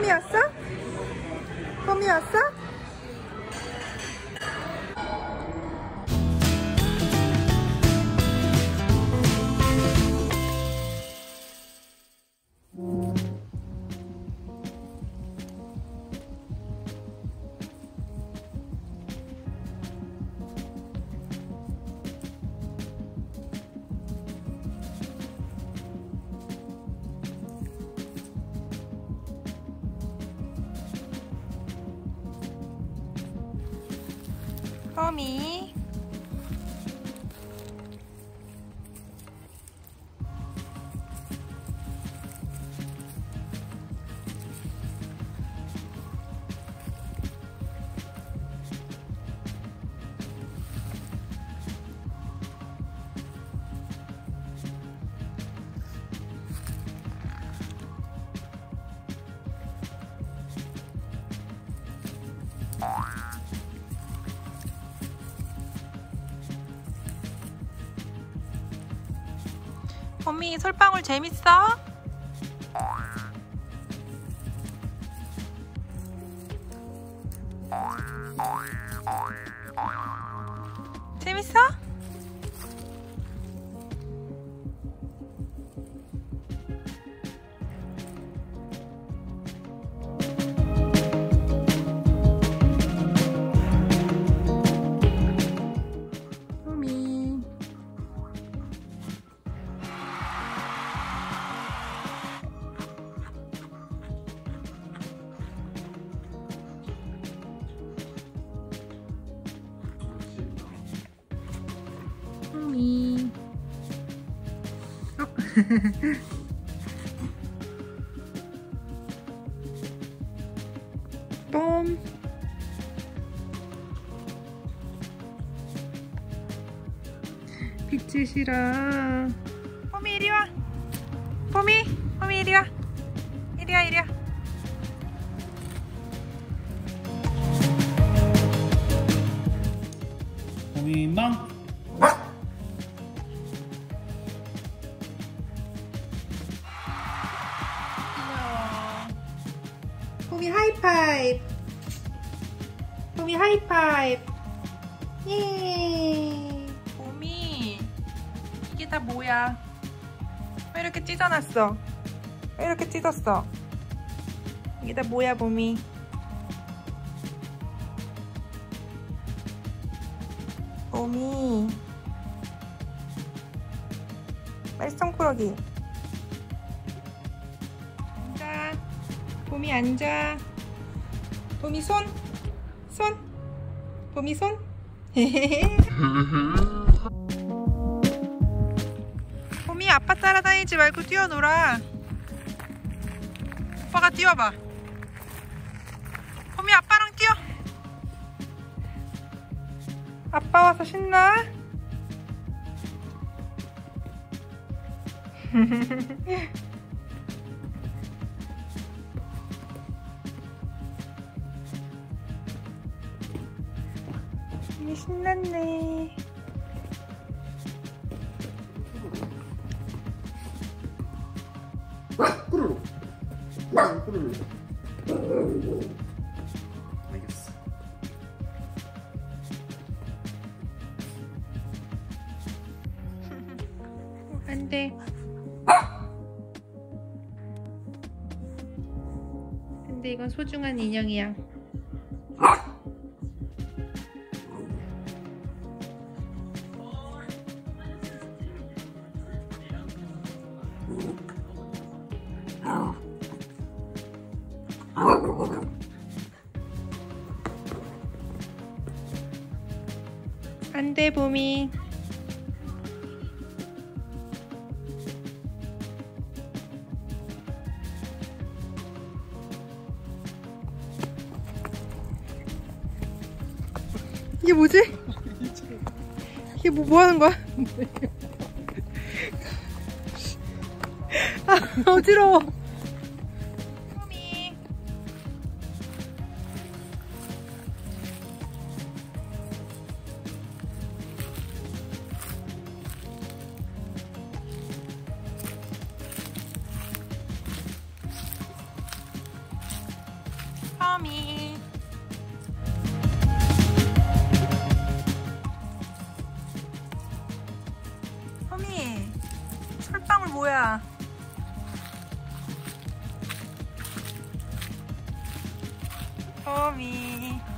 홈이 왔어? 홈이 왔어? 호미 호미 솔방울 재밌어? 재밌어? 봄 빛이 싫어. 봄이 이리 와. 봄이 이리 와. 이리 와. 봄이 멍. 호미 하이파이브! 호미 하이파이브! 예! 호미! 이게 다 뭐야? 왜 이렇게 찢어놨어? 왜 이렇게 찢었어? 이게 다 뭐야, 호미? 호미! 빨리 손꾸러기! 봄이 앉아. 봄이 손. 손. 봄이 손. 봄이 아빠 따라다니지 말고 뛰어놀아. 오빠가 뛰어봐. 봄이 아빠랑 뛰어. 아빠 와서 신나. 신났네. 알겠어. 안 돼. 근데 이건 소중한 인형이야. 안돼 봄이. 이게 뭐지? 이게 뭐 하는 거야? 아, 어지러워. 쭈꾸미. 호미, 솔방울 뭐야? 호미.